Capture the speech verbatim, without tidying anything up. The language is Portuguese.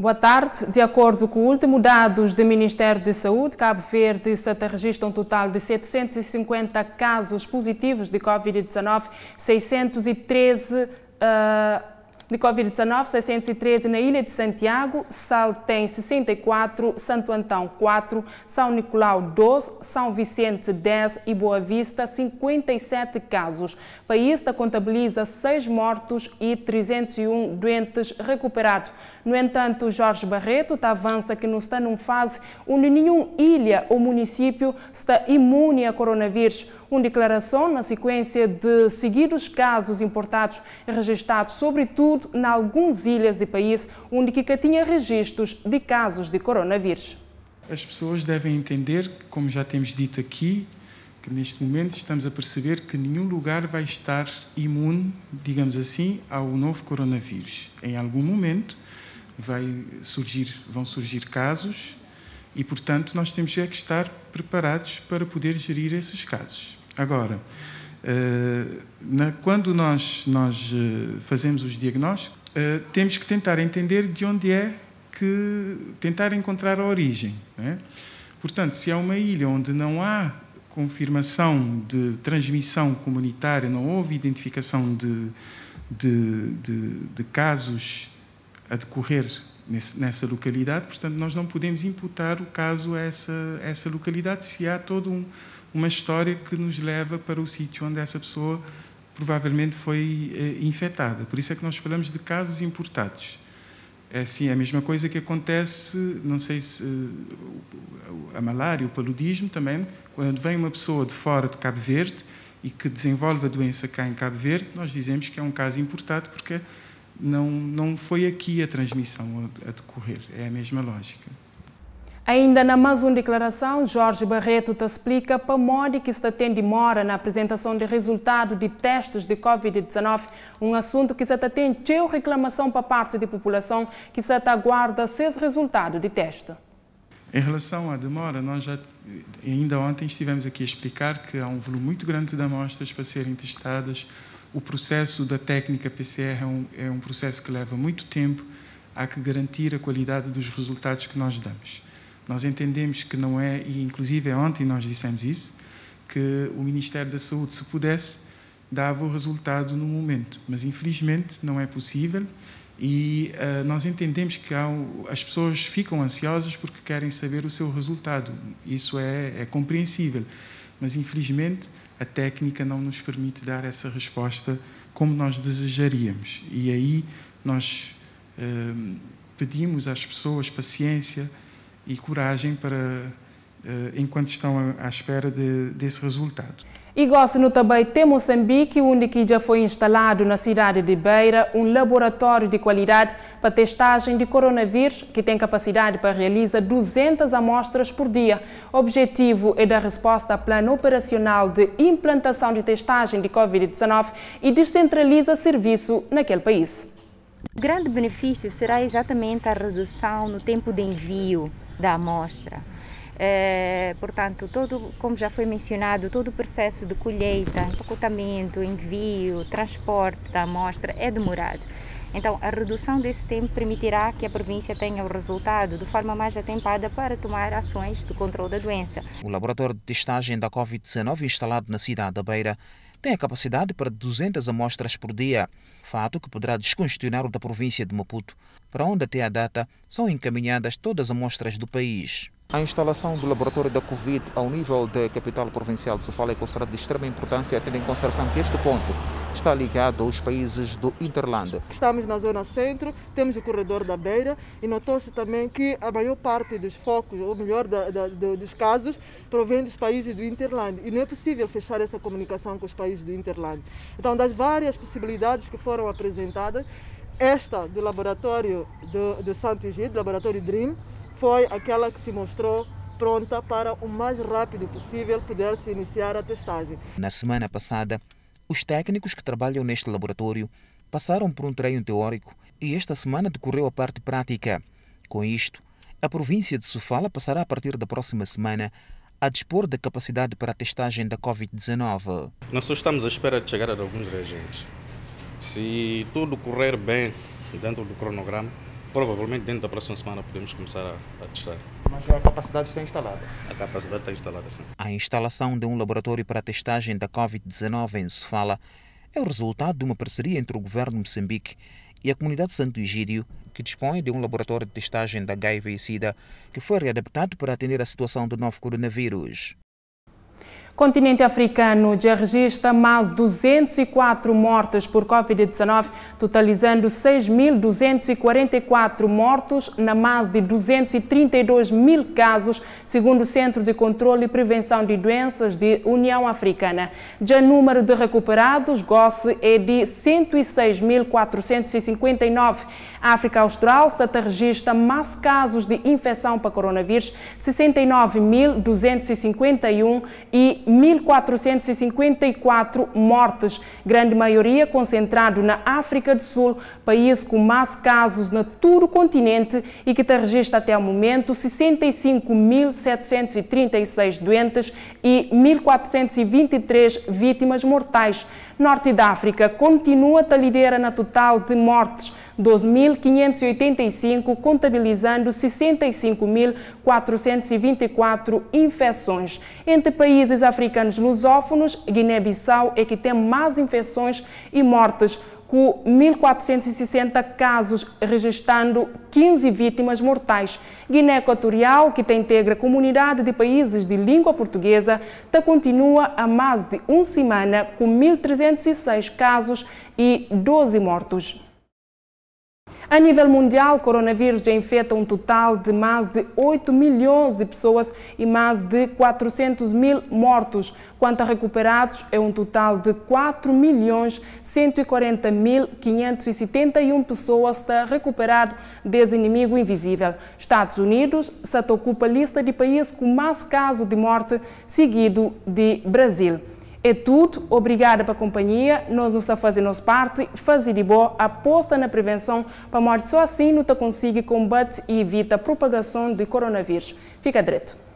Boa tarde. De acordo com últimos dados do Ministério da Saúde, Cabo Verde e Santa registra um total de setecentos e cinquenta casos positivos de Covid dezenove, seiscentos e treze uh, de Covid dezenove, seiscentos e treze na Ilha de Santiago, Sal tem sessenta e quatro, Santo Antão quatro, São Nicolau doze, São Vicente dez e Boa Vista cinquenta e sete casos. O país contabiliza seis mortos e trezentos e um doentes recuperados. No entanto, Jorge Barreto avança que não está numa fase onde nenhuma ilha ou município está imune a coronavírus. Uma declaração na sequência de seguidos casos importados e registrados, sobretudo em algumas ilhas do país, onde que tinha registros de casos de coronavírus. As pessoas devem entender, como já temos dito aqui, que neste momento estamos a perceber que nenhum lugar vai estar imune, digamos assim, ao novo coronavírus. Em algum momento vai surgir, vão surgir casos e, portanto, nós temos que estar preparados para poder gerir esses casos. Agora, quando nós, nós fazemos os diagnósticos, temos que tentar entender de onde é que... tentar encontrar a origem, não é? Portanto, se há uma ilha onde não há confirmação de transmissão comunitária, não houve identificação de, de, de, de casos a decorrer nessa localidade, portanto, nós não podemos imputar o caso a essa, essa localidade se há toda um, uma história que nos leva para o sítio onde essa pessoa provavelmente foi eh, infectada. Por isso é que nós falamos de casos importados. É assim, a mesma coisa que acontece, não sei se eh, a malária, o paludismo também, quando vem uma pessoa de fora de Cabo Verde e que desenvolve a doença cá em Cabo Verde, nós dizemos que é um caso importado porque Não, não foi aqui a transmissão a decorrer, é a mesma lógica. Ainda na mais uma declaração, Jorge Barreto te explica para modo que se tem demora na apresentação de resultado de testes de Covid dezenove, um assunto que se tem cheio reclamação para parte da população que se aguarda seis resultados de teste. Em relação à demora, nós já, ainda ontem estivemos aqui a explicar que há um volume muito grande de amostras para serem testadas. O processo da técnica P C R é um, é um processo que leva muito tempo, há que garantir a qualidade dos resultados que nós damos. Nós entendemos que não é, e inclusive ontem nós dissemos isso, que o Ministério da Saúde, se pudesse, dava o resultado no momento, mas infelizmente não é possível e uh, nós entendemos que há, as pessoas ficam ansiosas porque querem saber o seu resultado, isso é, é compreensível, mas infelizmente a técnica não nos permite dar essa resposta como nós desejaríamos. E aí nós eh, pedimos às pessoas paciência e coragem para, eh, enquanto estão à espera de, desse resultado. E gosto no também tem Moçambique, onde que já foi instalado na cidade de Beira um laboratório de qualidade para testagem de coronavírus que tem capacidade para realizar duzentas amostras por dia. O objetivo é dar resposta ao plano operacional de implantação de testagem de Covid dezenove e descentraliza serviço naquele país. O grande benefício será exatamente a redução no tempo de envio da amostra. É, portanto, todo, como já foi mencionado, todo o processo de colheita, empacotamento, envio, transporte da amostra é demorado. Então, a redução desse tempo permitirá que a província tenha o resultado de forma mais atempada para tomar ações de controle da doença. O laboratório de testagem da Covid dezenove instalado na cidade da Beira tem a capacidade para duzentas amostras por dia, fato que poderá descongestionar o da província de Maputo, para onde até à data são encaminhadas todas as amostras do país. A instalação do laboratório da Covid ao nível da capital provincial de Sofala é considerada de extrema importância, tendo em consideração que este ponto está ligado aos países do Interland. Estamos na zona centro, temos o corredor da Beira e notou-se também que a maior parte dos focos, ou melhor, da, da, dos casos, provém dos países do Interland e não é possível fechar essa comunicação com os países do Interland. Então, das várias possibilidades que foram apresentadas, esta do laboratório do, do Santo Egídio, do laboratório DREAM, foi aquela que se mostrou pronta para o mais rápido possível poder-se iniciar a testagem. Na semana passada, os técnicos que trabalham neste laboratório passaram por um treino teórico e esta semana decorreu a parte prática. Com isto, a província de Sofala passará a partir da próxima semana a dispor da capacidade para a testagem da Covid dezenove. Nós só estamos à espera de chegar a alguns reagentes. Se tudo correr bem dentro do cronograma, Provavelmente dentro da próxima semana podemos começar a, a testar. Mas a capacidade está instalada? A capacidade está instalada, sim. A instalação de um laboratório para a testagem da Covid dezenove em Sofala é o resultado de uma parceria entre o governo de Moçambique e a comunidade Santo Egídio, que dispõe de um laboratório de testagem da H I V e SIDA, que foi readaptado para atender a situação do novo coronavírus. O continente africano já registra mais duzentas e quatro mortes por Covid dezenove, totalizando seis mil duzentos e quarenta e quatro mortos na mais de duzentos e trinta e dois mil casos, segundo o Centro de Controlo e Prevenção de Doenças da União Africana. Já o número de recuperados goza é de cento e seis mil quatrocentos e cinquenta e nove. A África Austral só registra mais casos de infecção para coronavírus, sessenta e nove mil duzentos e cinquenta e um, e mil quatrocentos e cinquenta e quatro mortes, grande maioria concentrado na África do Sul, país com mais casos na todo o continente e que registra até o momento sessenta e cinco mil setecentos e trinta e seis doentes e mil quatrocentos e vinte e três vítimas mortais. Norte da África continua a liderar na total de mortes, doze mil quinhentos e oitenta e cinco, contabilizando sessenta e cinco mil quatrocentos e vinte e quatro infecções. Entre países africanos lusófonos, Guiné-Bissau é que tem mais infecções e mortes, com mil quatrocentos e sessenta casos, registrando quinze vítimas mortais. Guiné Equatorial, que integra a comunidade de países de língua portuguesa, continua há mais de uma semana com mil trezentos e seis casos e doze mortos. A nível mundial, o coronavírus já infecta um total de mais de oito milhões de pessoas e mais de quatrocentos mil mortos. Quanto a recuperados, é um total de quatro milhões cento e quarenta mil quinhentos e setenta e um pessoas está recuperado desse inimigo invisível. Estados Unidos só ocupa a lista de países com mais casos de morte, seguido de Brasil. É tudo. Obrigada pela companhia. Nós nos está fazendo nossa parte. Fazer de boa, aposta na prevenção para morte. Só assim não te consegue combate e evita a propagação de coronavírus. Fica direto.